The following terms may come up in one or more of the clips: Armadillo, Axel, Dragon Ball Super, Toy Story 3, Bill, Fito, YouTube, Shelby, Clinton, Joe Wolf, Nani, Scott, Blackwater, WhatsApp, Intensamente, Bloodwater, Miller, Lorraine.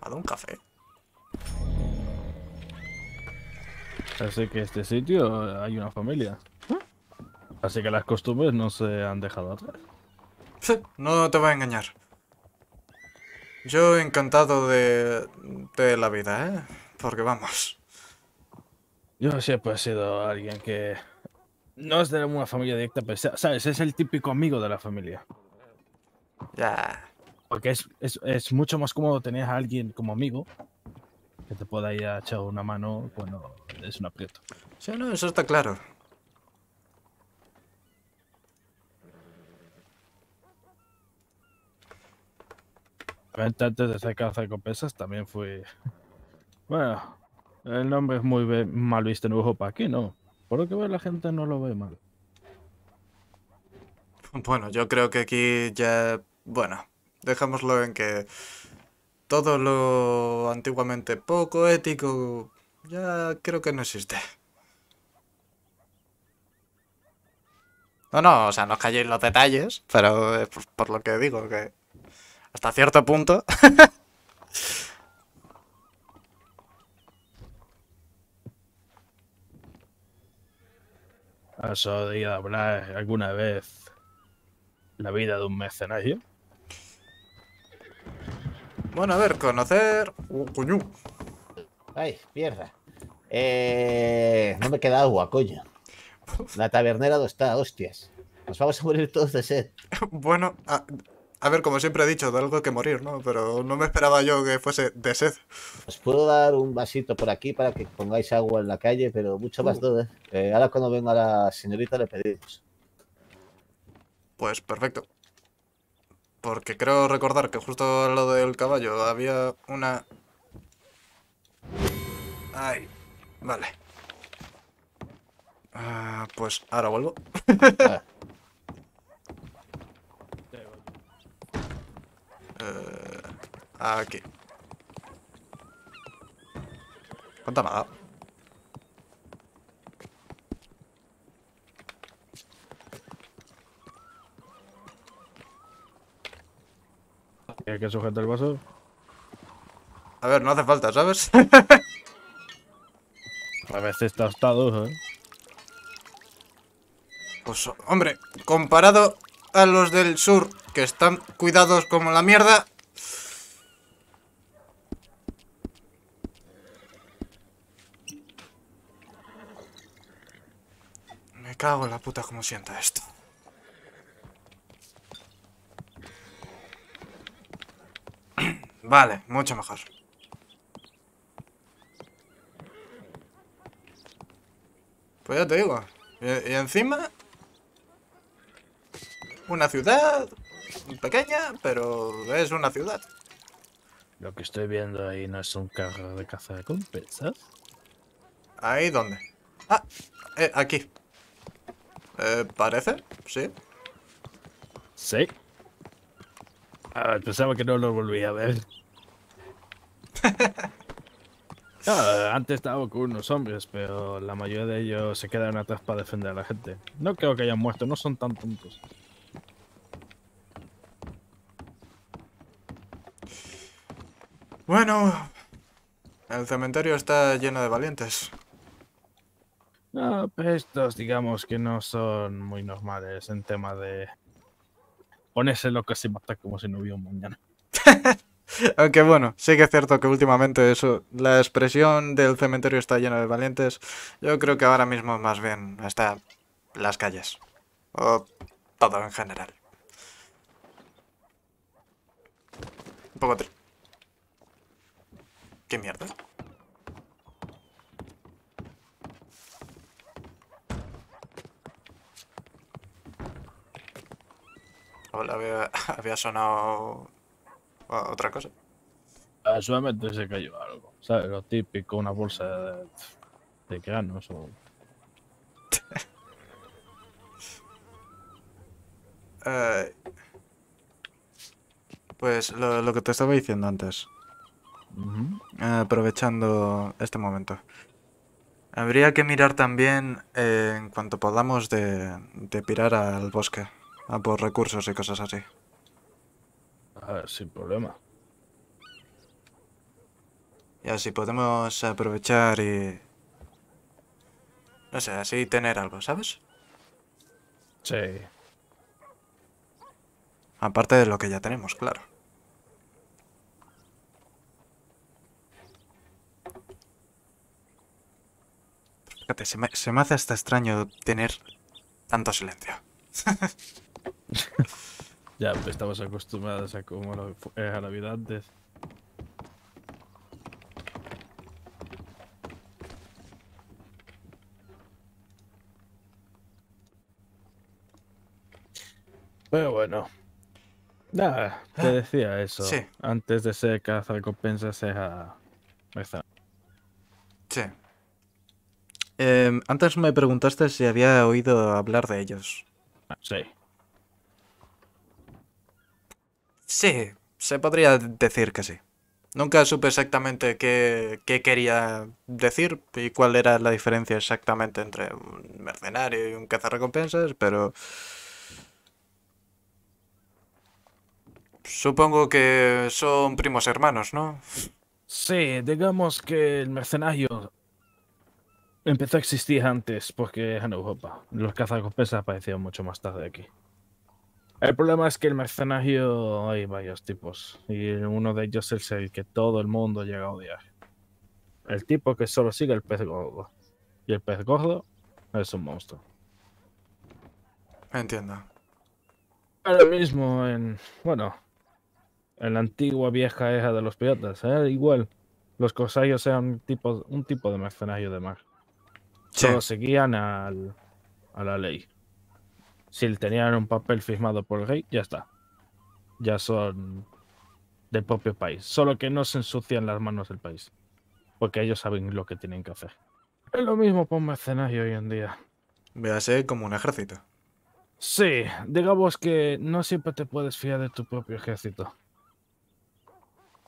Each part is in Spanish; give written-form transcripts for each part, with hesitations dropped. ¿Ha dado un café? Así que en este sitio hay una familia. Así que las costumbres no se han dejado atrás. Sí, no te voy a engañar. Yo encantado de la vida, ¿eh? Porque vamos. Yo siempre he sido alguien que... No es de una familia directa, pero sabes, es el típico amigo de la familia. Ya. Porque es mucho más cómodo tener a alguien como amigo que te pueda ir a echar una mano cuando es un aprieto. Sí, no, eso está claro. Antes de ser cazarrecompensas también fui... Bueno, el nombre es muy mal visto en Europa, aquí no. Por lo que veo, la gente no lo ve mal. Bueno, yo creo que aquí ya... Bueno, dejémoslo en que todo lo antiguamente poco ético ya creo que no existe. No, no, o sea, no os calléis los detalles, pero es por lo que digo, que hasta cierto punto... ¿Has oído hablar alguna vez la vida de un mercenario? Bueno, a ver, conocer... ¡Coño! ¡Ay, mierda! No me queda agua, coño. La tabernera no está, hostias. Nos vamos a morir todos de sed. Bueno, a ver, como siempre he dicho, de algo hay que morir, ¿no? Pero no me esperaba yo que fuese de sed. Os puedo dar un vasito por aquí para que pongáis agua en la calle, pero mucho más no, ¿eh? Ahora cuando venga la señorita le pedimos. Pues perfecto. Porque creo recordar que justo al lado del caballo había una... Ay, vale. Pues ahora vuelvo. Aquí. ¿Cuánto me ha dado? ¿Hay que sujetar el vaso? A ver, no hace falta, ¿sabes? A veces está tostado, ¿eh? Pues, hombre, comparado a los del sur, que están cuidados como la mierda. Me cago en la puta como sienta esto. Vale, mucho mejor. Pues ya te digo. Y encima... Una ciudad pequeña, pero es una ciudad. Lo que estoy viendo ahí no es un carro de cazarrecompensas. ¿Ahí dónde? Ah, aquí. Parece, sí. Sí. A ver, pensaba que no lo volvía a ver. No, antes estaba con unos hombres, pero la mayoría de ellos se quedaron atrás para defender a la gente. No creo que hayan muerto, no son tan tontos. Bueno, el cementerio está lleno de valientes. No, pero estos digamos que no son muy normales en tema de ponerse locos y matar como si no hubiera un mañana. Aunque bueno, sí que es cierto que últimamente eso, la expresión del cementerio está lleno de valientes, yo creo que ahora mismo más bien está las calles. O todo en general. Un poco triste. ¿Qué mierda? Hola, había sonado otra cosa. Solamente se cayó algo, ¿sabes? Lo típico, una bolsa de granos o... Pues lo que te estaba diciendo antes. Aprovechando este momento, habría que mirar también en cuanto podamos de pirar al bosque a por recursos y cosas así. A ver, sin problema. Y así podemos aprovechar y... no sé, así tener algo, ¿sabes? Sí. Aparte de lo que ya tenemos, claro. Fíjate, se me hace hasta extraño tener tanto silencio. Ya, pues estamos acostumbrados a cómo era la vida antes. Pero bueno, nada, te decía eso. Sí. Antes de ser cazarrecompensas era... sí. Antes me preguntaste si había oído hablar de ellos. Sí. Sí, se podría decir que sí. Nunca supe exactamente qué quería decir y cuál era la diferencia exactamente entre un mercenario y un cazarrecompensas, pero... supongo que son primos hermanos, ¿no? Sí, digamos que el mercenario empezó a existir antes porque en Europa. Los cazarrecompensas aparecieron mucho más tarde aquí. El problema es que el mercenario hay varios tipos y uno de ellos es el que todo el mundo llega a odiar. El tipo que solo sigue el pez gordo. Y el pez gordo es un monstruo. Entiendo. Ahora mismo en... bueno... en la antigua vieja era de los piratas, ¿eh? Igual, los corsarios eran un tipo de mercenario de mar. Sí. Solo seguían a la ley. Si tenían un papel firmado por el rey, ya está. Ya son del propio país. Solo que no se ensucian las manos del país. Porque ellos saben lo que tienen que hacer. Es lo mismo para un mercenario hoy en día. Véase como un ejército. Sí, digamos que no siempre te puedes fiar de tu propio ejército.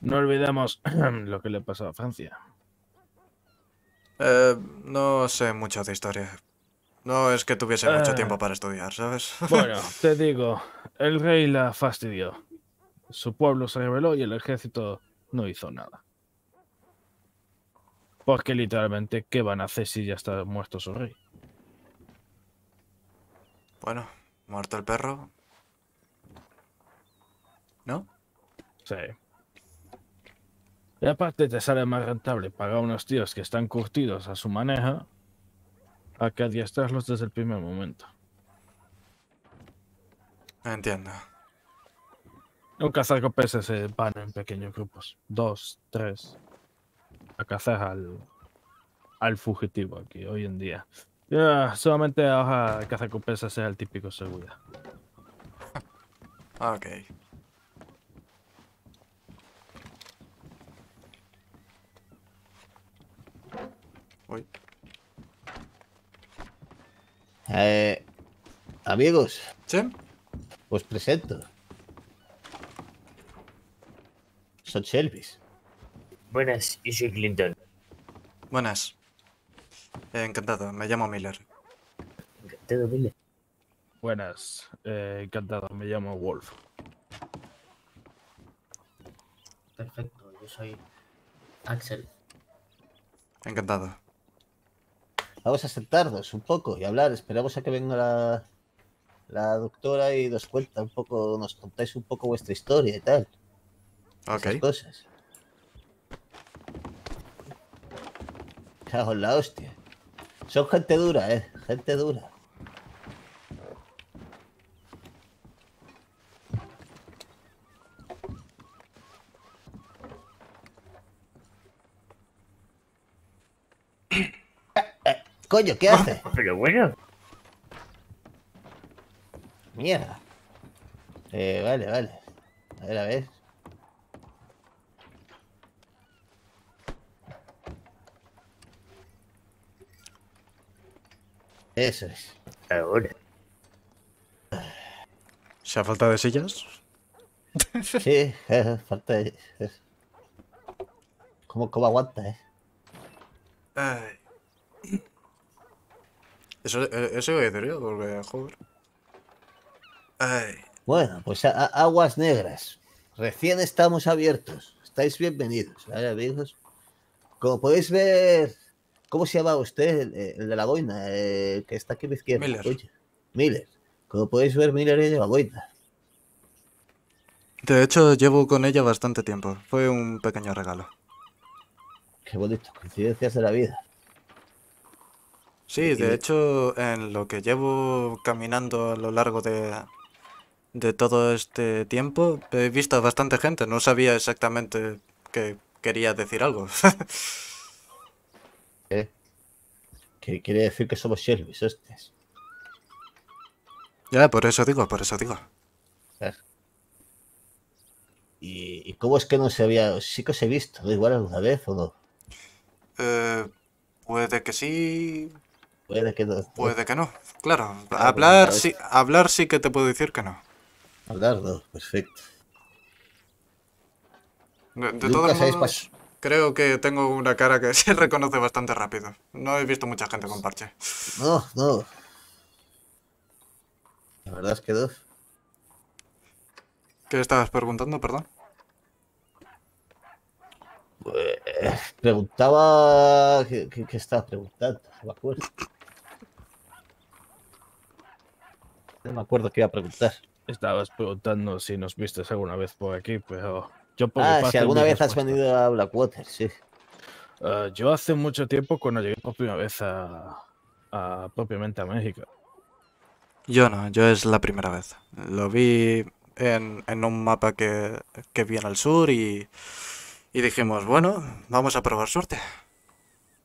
No olvidemos lo que le pasó a Francia. No sé mucho de historia. No es que tuviese mucho tiempo para estudiar, ¿sabes? Bueno, te digo, el rey la fastidió. Su pueblo se rebeló y el ejército no hizo nada. Porque literalmente, ¿qué van a hacer si ya está muerto su rey? Bueno, muerto el perro. ¿No? Sí. Y aparte te sale más rentable pagar a unos tíos que están curtidos a su maneja a que adiestrarlos desde el primer momento. Entiendo. Un cazarrecompensas se van en pequeños grupos. 2, 3. A cazar al fugitivo aquí hoy en día. Solamente ahora el cazarrecompensas sea el típico seguridad. Ok. Uy. Amigos. ¿Sí? Os presento. Soy Shelby. Buenas, yo soy Clinton. Buenas. Encantado, me llamo Miller. Encantado, Miller. Buenas, encantado, me llamo Wolf. Perfecto, yo soy Axel. Encantado. Vamos a sentarnos un poco y hablar. Esperamos a que venga la doctora y nos cuenta un poco, nos contáis un poco vuestra historia y tal. Ok. Esas cosas. Cago en la hostia. Son gente dura, gente dura. Coño, ¿qué hace? Pero bueno. Mierda. Vale, vale. A ver, a ver. Eso es. Ahora. ¿Se ha faltado de sillas? Sí, falta de... ¿Cómo aguanta, Ay. Eso es serio, porque, joder. Ay. Bueno, pues aguas negras. Recién estamos abiertos. Estáis bienvenidos, ¿vale, amigos? Como podéis ver, ¿cómo se llama usted? El de la boina, que está aquí a mi izquierda. Miller. Oye, Miller. Como podéis ver, Miller lleva boina. De hecho, llevo con ella bastante tiempo. Fue un pequeño regalo. Qué bonito, coincidencias de la vida. Sí, de hecho, en lo que llevo caminando a lo largo de todo este tiempo, he visto a bastante gente. No sabía exactamente que quería decir algo. ¿Eh? ¿Qué quiere decir que somos Shelby's estos? Ya, por eso digo, por eso digo. ¿Y cómo es que no se había...? Sí que os he visto, ¿no? Igual alguna vez o no. Puede que sí... Puede que no. Puede que no, claro. Claro, hablar sí que te puedo decir que no. Hablar no, perfecto. De todos modos, creo que tengo una cara que se reconoce bastante rápido. No he visto mucha gente con parche. No, no. La verdad es que no. ¿Qué estabas preguntando, perdón? Preguntaba... ¿Qué estabas preguntando? No me acuerdo. No me acuerdo qué iba a preguntar. Estabas preguntando si nos viste alguna vez por aquí, pero... Yo por si alguna vez has venido a Blackwater, sí. Yo hace mucho tiempo, cuando llegué por primera vez propiamente a México. Yo no, yo es la primera vez. Lo vi en un mapa que vi en el sur y dijimos, bueno, vamos a probar suerte.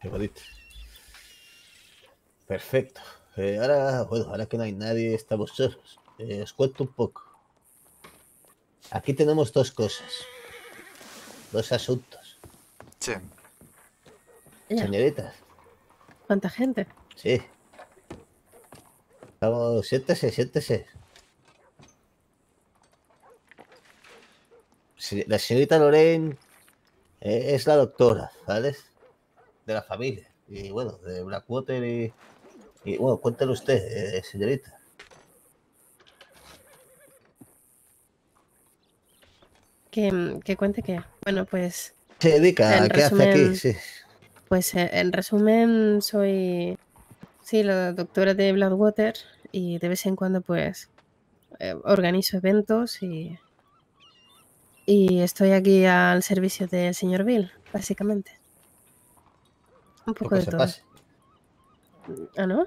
Qué bonito. Perfecto. Ahora, bueno, ahora que no hay nadie, estamos solos. Os cuento un poco. Aquí tenemos dos cosas. Dos asuntos. Sí. Señoritas. ¿Cuánta gente? Sí. Vamos, siéntese, siéntese. La señorita Lorraine es la doctora, ¿vale? De la familia. Y bueno, de Blackwater y bueno, cuéntelo usted, señorita. Que cuente que... Bueno, pues... Se dedica a qué hace aquí, sí. Pues en resumen soy... Sí, la doctora de Bloodwater y de vez en cuando pues organizo eventos y... Y estoy aquí al servicio del señor Bill, básicamente. Un poco de todo. Pase. ¿Ah, no?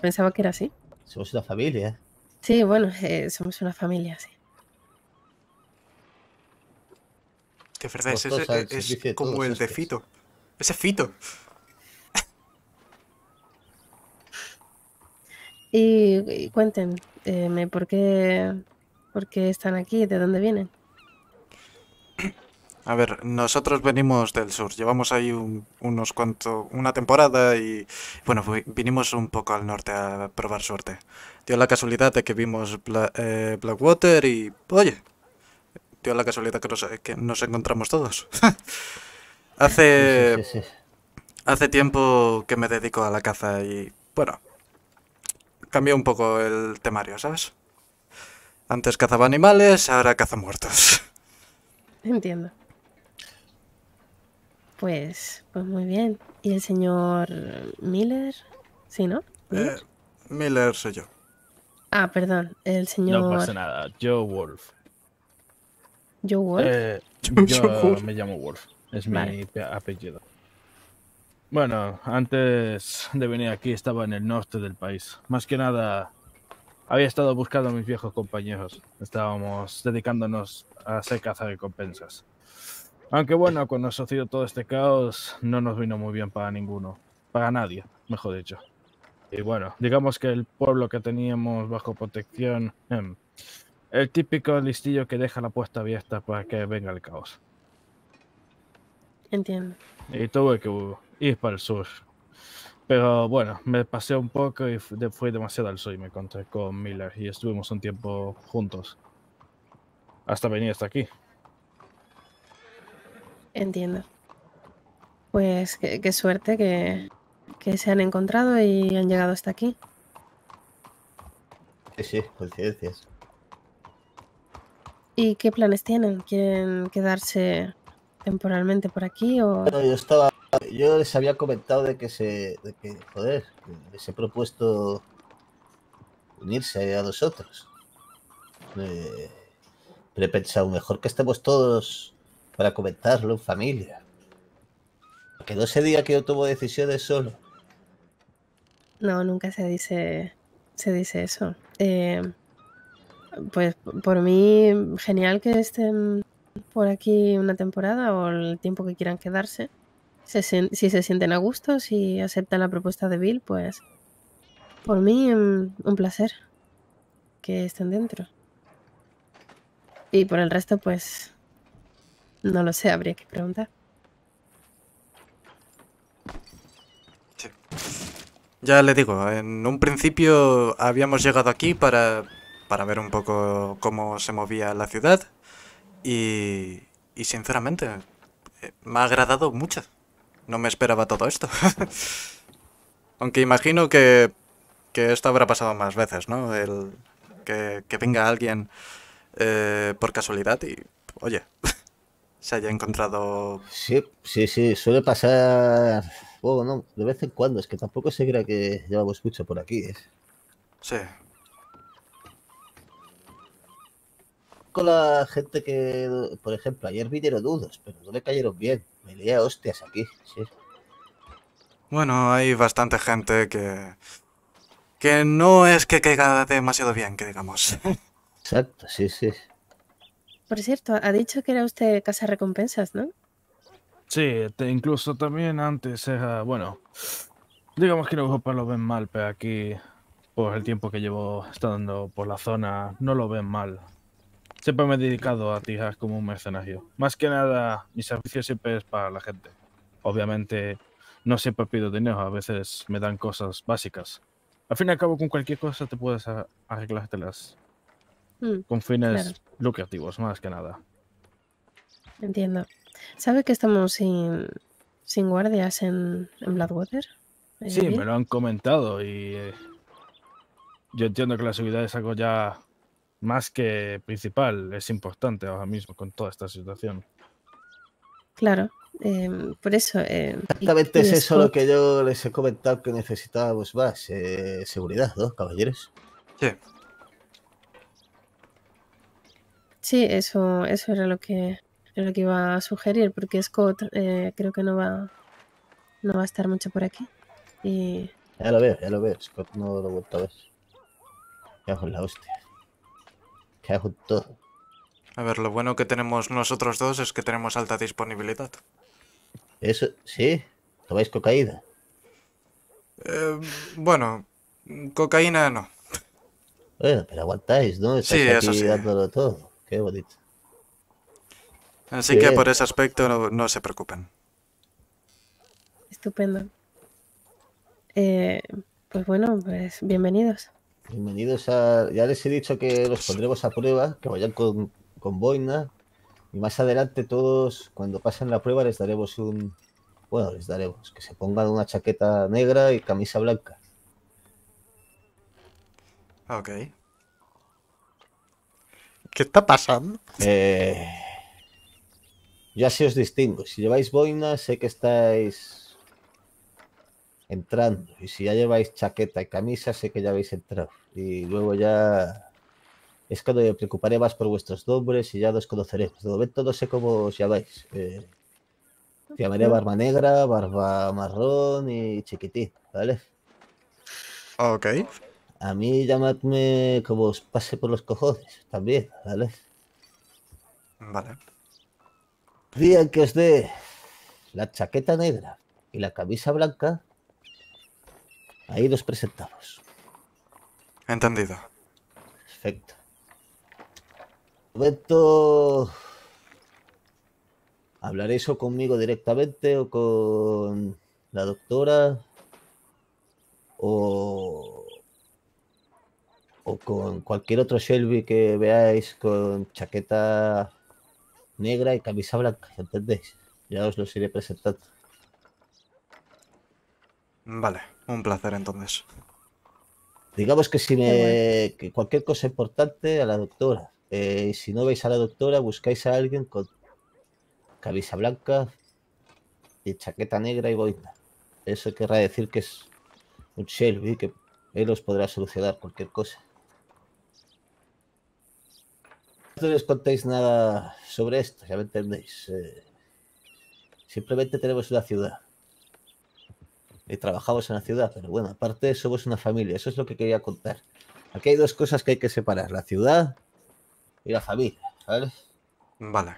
Pensaba que era así. Somos una familia. Sí, bueno, somos una familia, sí. Que verdad, es como el de Fito. Ese es Fito. Y cuéntenme, ¿por qué están aquí? ¿De dónde vienen? A ver, nosotros venimos del sur, llevamos ahí una temporada y bueno, vinimos un poco al norte a probar suerte. Dio la casualidad de que vimos Blackwater y, oye, dio la casualidad que nos encontramos todos. Hace tiempo que me dedico a la caza y, bueno, cambié un poco el temario, ¿sabes? Antes cazaba animales, ahora caza muertos. Entiendo. Pues muy bien. ¿Y el señor Miller? ¿Sí, no? ¿Miller? Miller soy yo. Ah, perdón. El señor... No pasa nada. Joe Wolf. ¿Joe Wolf? Yo me llamo Wolf. Es vale. Mi apellido. Bueno, antes de venir aquí estaba en el norte del país. Más que nada, había estado buscando a mis viejos compañeros. Estábamos dedicándonos a hacer caza de recompensas. Aunque bueno, cuando ha sucedido todo este caos, no nos vino muy bien para ninguno. Para nadie, mejor dicho. Y bueno, digamos que el pueblo que teníamos bajo protección... el típico listillo que deja la puerta abierta para que venga el caos. Entiendo. Y tuve que ir para el sur. Pero bueno, me pasé un poco y fui demasiado al sur y me encontré con Miller. Y estuvimos un tiempo juntos. Hasta venir hasta aquí. Entiendo. Pues qué suerte que se han encontrado y han llegado hasta aquí. Sí, coincidencias. ¿Y qué planes tienen? ¿Quieren quedarse temporalmente por aquí o...? Bueno, yo les había comentado que les he propuesto unirse a nosotros. Pero he pensado, mejor que estemos todos para comentarlo en familia. Que no se diga que yo tomo decisiones solo. No, nunca se dice eso. Pues por mí, genial que estén por aquí una temporada o el tiempo que quieran quedarse. Si se sienten a gusto, si aceptan la propuesta de Bill, pues por mí un placer que estén dentro. Y por el resto, pues no lo sé, habría que preguntar. Sí. Ya le digo, en un principio habíamos llegado aquí para ver un poco cómo se movía la ciudad y sinceramente me ha agradado mucho. No me esperaba todo esto. Aunque imagino que esto habrá pasado más veces, ¿no? Que venga alguien por casualidad y, oye, se haya encontrado... Sí, suele pasar... Bueno, de vez en cuando, es que tampoco se crea que llevamos mucho por aquí, ¿eh? Sí. Con la gente que, por ejemplo, ayer vinieron dudos, pero no le cayeron bien. Me lié a hostias aquí, sí. Bueno, hay bastante gente que no es que caiga demasiado bien, que digamos. Exacto, sí. Por cierto, ha dicho que era usted casa recompensas, ¿no? Sí, incluso también antes era, bueno, digamos que en Europa lo ven mal, pero aquí, por el tiempo que llevo estando por la zona, no lo ven mal. Siempre me he dedicado a tirar como un mercenario. Más que nada, mi servicio siempre es para la gente. Obviamente, no siempre pido dinero, a veces me dan cosas básicas. Al fin y al cabo, con cualquier cosa te puedes arreglártelas. Con fines lucrativos, más que nada. Entiendo. ¿Sabe que estamos sin guardias en Bloodwater? Sí, bien. Me lo han comentado y... yo entiendo que la seguridad es algo ya... más que principal, es importante ahora mismo con toda esta situación. Claro, por eso... exactamente es eso lo que yo les he comentado, que necesitábamos más seguridad, ¿no, caballeros? Sí. Sí, eso era lo que iba a sugerir, porque Scott creo que no va a estar mucho por aquí. Y... Ya lo veo, Scott no lo he vuelto a ver. Ya con la hostia. A ver, lo bueno que tenemos nosotros dos es que tenemos alta disponibilidad. Eso, sí. ¿Tomáis cocaína? Bueno, cocaína no. Bueno, pero aguantáis, ¿no? Estáis sí, eso sí. Dándolo todo. Qué bonito. Así que por ese aspecto no se preocupen. Estupendo. Pues bueno, pues bienvenidos. Bienvenidos a... Ya les he dicho que los pondremos a prueba, que vayan con boina. Y más adelante todos, cuando pasen la prueba, les daremos un... Bueno, les daremos que se pongan una chaqueta negra y camisa blanca. Ok. ¿Qué está pasando? Yo así os distingo. Si lleváis boina, sé que estáis... entrando, y si ya lleváis chaqueta y camisa, sé que ya habéis entrado, y luego ya es cuando me preocuparé más por vuestros nombres y ya nos conoceremos. De momento no sé cómo os llamáis. Llamaré Barba Negra, Barba Marrón y Chiquitín, ¿vale? Ok. A mí llamadme como os pase por los cojones también, ¿vale? Vale. Digan que os dé la chaqueta negra y la camisa blanca. Ahí nos presentamos. Entendido. Perfecto. De momento... hablaréis o conmigo directamente o con la doctora o con cualquier otro Shelby que veáis con chaqueta negra y camisa blanca, ¿entendéis? Ya os los iré presentando. Vale, un placer entonces. Digamos que que cualquier cosa importante a la doctora. Si no veis a la doctora, buscáis a alguien con camisa blanca y chaqueta negra y boina. Eso querrá decir que es un Shelby, que él os podrá solucionar cualquier cosa. No les contéis nada sobre esto, ya me entendéis. Simplemente tenemos una ciudad. Y trabajamos en la ciudad, pero bueno, aparte somos una familia. Eso es lo que quería contar. Aquí hay dos cosas que hay que separar, la ciudad y la familia, ¿vale? Vale.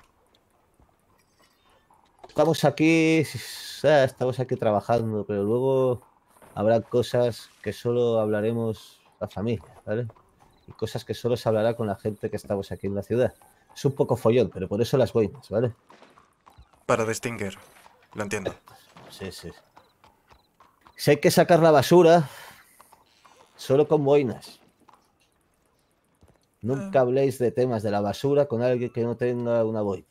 Estamos aquí trabajando, pero luego habrá cosas que solo hablaremos la familia, ¿vale? Y cosas que solo se hablará con la gente que estamos aquí en la ciudad. Es un poco follón, pero por eso las boinas, ¿vale? Para distinguir, lo entiendo. Sí, sí. Si hay que sacar la basura, solo con boinas. Nunca habléis de temas de la basura con alguien que no tenga una boina.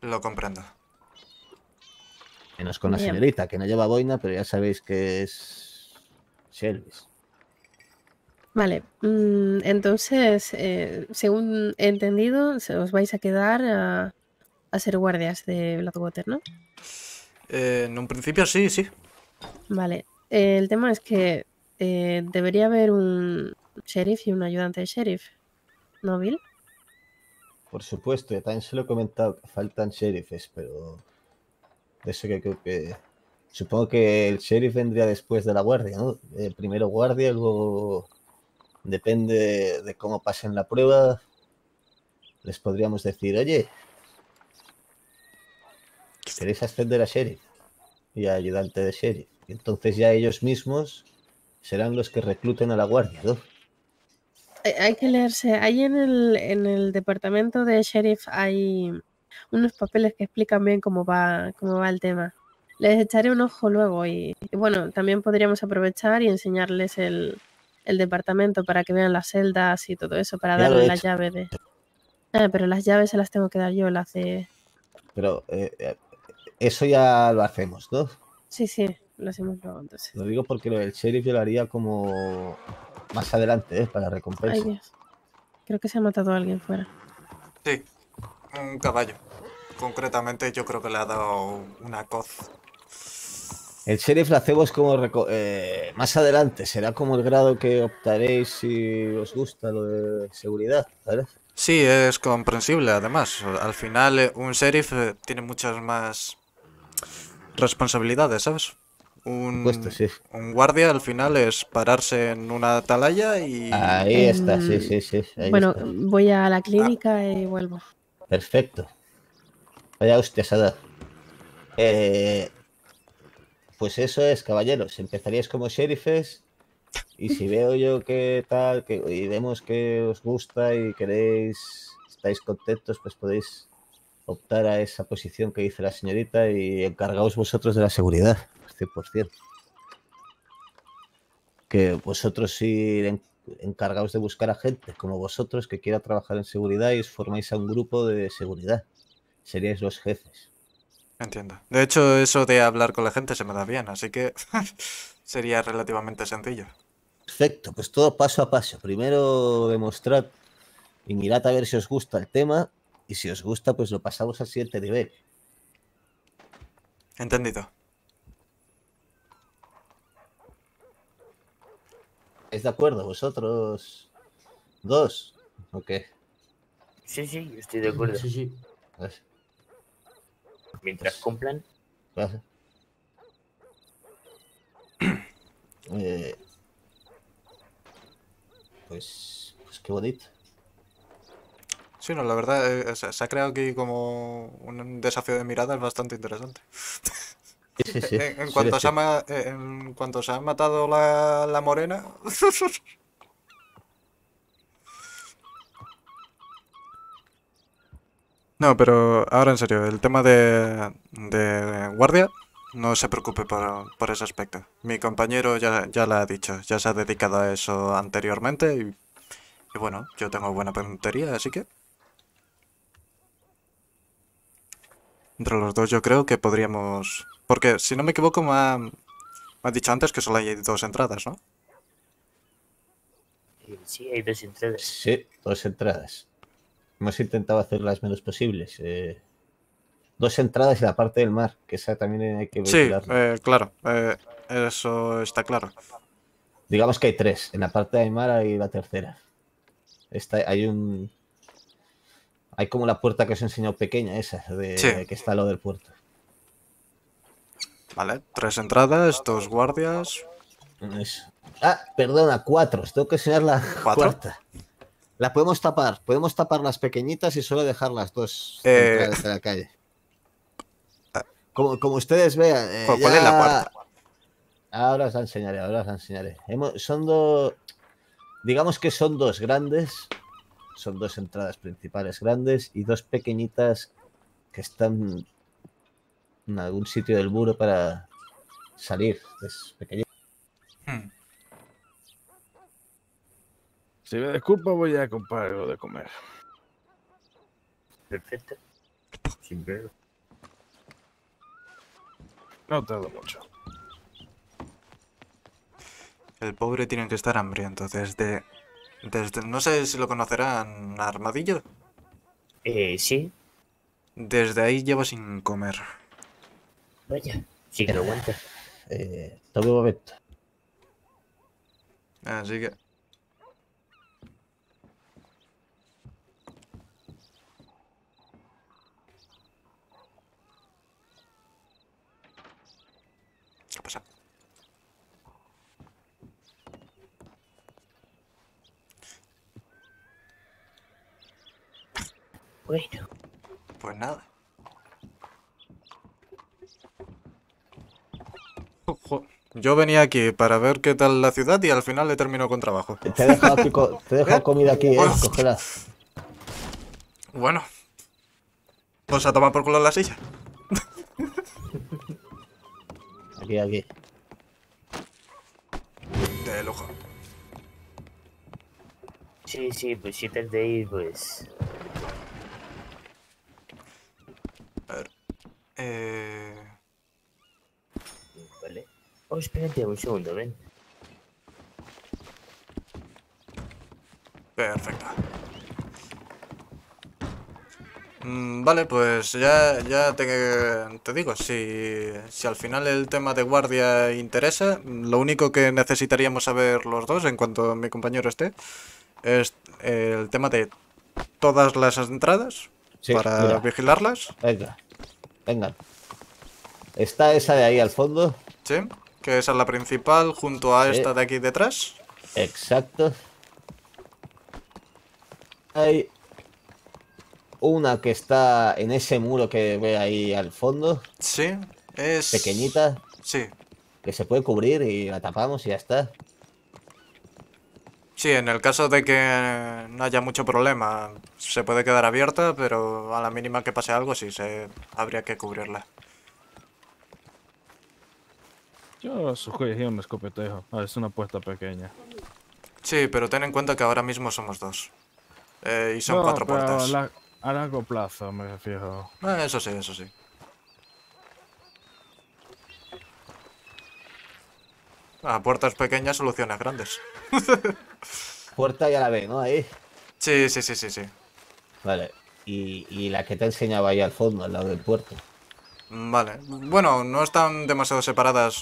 Lo comprendo. Menos con la señorita, que no lleva boina, pero ya sabéis que es Shelby. Vale, entonces, según he entendido, os vais a quedar a ser guardias de Bloodwater, ¿no? En un principio sí, sí. Vale, el tema es que debería haber un sheriff y un ayudante de sheriff, ¿no, Bill? Por supuesto, ya también se lo he comentado que faltan sheriffes, pero de eso que creo que... Supongo que el sheriff vendría después de la guardia, ¿no? Primero guardia, luego... Depende de cómo pasen la prueba, les podríamos decir, oye... ¿Queréis ascender a sheriff y a ayudante de sheriff? Y entonces ya ellos mismos serán los que recluten a la guardia, ¿no? Hay que leerse. Ahí en el departamento de sheriff hay unos papeles que explican bien cómo va el tema. Les echaré un ojo luego y bueno, también podríamos aprovechar y enseñarles el departamento para que vean las celdas y todo eso, para darles la llave de... pero las llaves se las tengo que dar yo, las de... Pero... Eso ya lo hacemos, ¿no? Sí, sí, lo hacemos luego entonces. Lo digo porque lo del sheriff yo lo haría como más adelante, para recompensa. Ay, Dios. Creo que se ha matado a alguien fuera. Sí, un caballo. Concretamente yo creo que le ha dado una coz. El sheriff lo hacemos como más adelante. Será como el grado que optaréis si os gusta lo de seguridad, ¿vale? Sí, es comprensible, además. Al final un sheriff tiene muchas más... responsabilidades, ¿sabes? Un guardia al final es pararse en una atalaya y... Ahí está, sí. Bueno, voy a la clínica y vuelvo. Perfecto. Vaya hostia, Sada. Pues eso es, caballeros. Empezaríais como sheriffes y si veo yo que tal, y vemos que os gusta y queréis, estáis contentos, pues podéis... optar a esa posición que dice la señorita y encargaos vosotros de la seguridad, 100%. Que vosotros sí encargaos de buscar a gente como vosotros que quiera trabajar en seguridad y os formáis a un grupo de seguridad. Seríais los jefes. Entiendo. De hecho, eso de hablar con la gente se me da bien, así que sería relativamente sencillo. Perfecto, pues todo paso a paso. Primero demostrad y mirad a ver si os gusta el tema. Y si os gusta, pues lo pasamos al siguiente nivel. Entendido. ¿Estáis de acuerdo vosotros dos? ¿O qué? Sí, sí, estoy de acuerdo. Sí. Gracias. Mientras cumplan. Gracias. Pues qué bonito. Sí, no, la verdad, se ha creado aquí como un desafío de miradas bastante interesante. Sí. En cuanto se ha matado la morena... No, pero ahora en serio, el tema de guardia, no se preocupe por ese aspecto. Mi compañero ya lo ha dicho, ya se ha dedicado a eso anteriormente y bueno, yo tengo buena puntería, así que... Entre los dos yo creo que podríamos... Porque, si no me equivoco, me ha dicho antes que solo hay dos entradas, ¿no? Sí, hay dos entradas. Sí, dos entradas. Hemos intentado hacer las menos posibles. Dos entradas y la parte del mar, que esa también hay que vigilar. Sí, claro, eso está claro. Digamos que hay tres. En la parte del mar hay la tercera. Hay como la puerta que os he enseñado pequeña, esa, que está al lado del puerto. Vale, tres entradas, dos guardias. Eso. Ah, perdona, cuatro. Os tengo que enseñar la puerta. La podemos tapar las pequeñitas y solo dejar las dos entradas de la calle. Como ustedes vean. ¿Cuál es la cuarta? Ahora os la enseñaré, digamos que son dos grandes. Son dos entradas principales grandes y dos pequeñitas que están en algún sitio del muro para salir. Es pequeñito. Si me disculpa, voy a comprar algo de comer. Perfecto. Sin ver. No tardo mucho. El pobre tiene que estar hambriento desde... no sé si lo conocerán, Armadillo. Sí. Desde ahí llevo sin comer. Vaya, sí que lo aguanta. Todo un momento. Así que... ¿Qué ha pasado? Bueno. Pues nada. Ojo. Yo venía aquí para ver qué tal la ciudad y al final le termino con trabajo. Te he dejado, te he dejado comida aquí, cógela. Bueno. Pues a tomar por culo la silla. Aquí. De lujo. Sí, pues si te de ir, pues... A ver. Vale. Oh, espérate un segundo, ven. Perfecto. Vale, pues ya te digo, si al final el tema de guardia interesa, lo único que necesitaríamos saber los dos, en cuanto mi compañero esté, es el tema de todas las entradas para vigilarlas. Venga. Está esa de ahí al fondo. Sí, que esa es la principal junto a esta de aquí detrás. Exacto. Ahí. Una que está en ese muro que ve ahí al fondo. Sí, es... pequeñita. Sí. Que se puede cubrir y la tapamos y ya está. Sí, en el caso de que no haya mucho problema, se puede quedar abierta, pero a la mínima que pase algo sí, habría que cubrirla. Yo sugería un escopetejo. Es una puerta pequeña. Sí, pero ten en cuenta que ahora mismo somos dos. Y son cuatro puertas. A largo plazo, me refiero. Eso sí. Puertas pequeñas, soluciones grandes. Puerta ya la ve, ¿no? Ahí. Sí. Vale. Y la que te enseñaba ahí al fondo, al lado del puerto. Vale. Bueno, no están demasiado separadas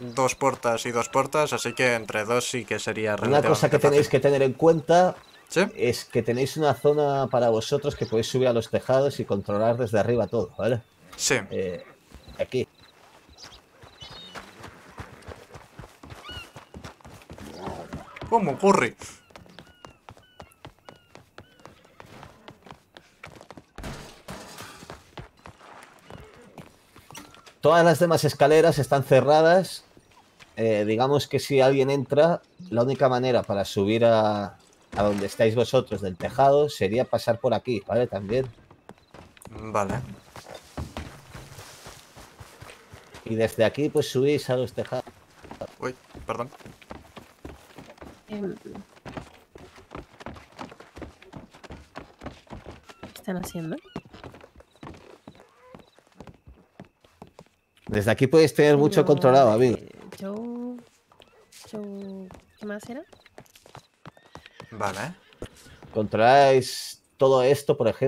dos puertas y dos puertas, así que entre dos sí que sería relativamente fácil. Una cosa que tenéis que tener en cuenta... ¿Sí? Es que tenéis una zona para vosotros que podéis subir a los tejados y controlar desde arriba todo, ¿vale? Sí. Aquí. ¿Cómo ocurre? Todas las demás escaleras están cerradas. Digamos que si alguien entra, la única manera para subir a donde estáis vosotros del tejado sería pasar por aquí, ¿vale? También. Vale. Y desde aquí pues subís a los tejados. Uy, perdón. ¿Qué están haciendo? Desde aquí podéis tener mucho controlado, amigo. ¿Qué más era? Vale. Controláis Todo esto, por ejemplo,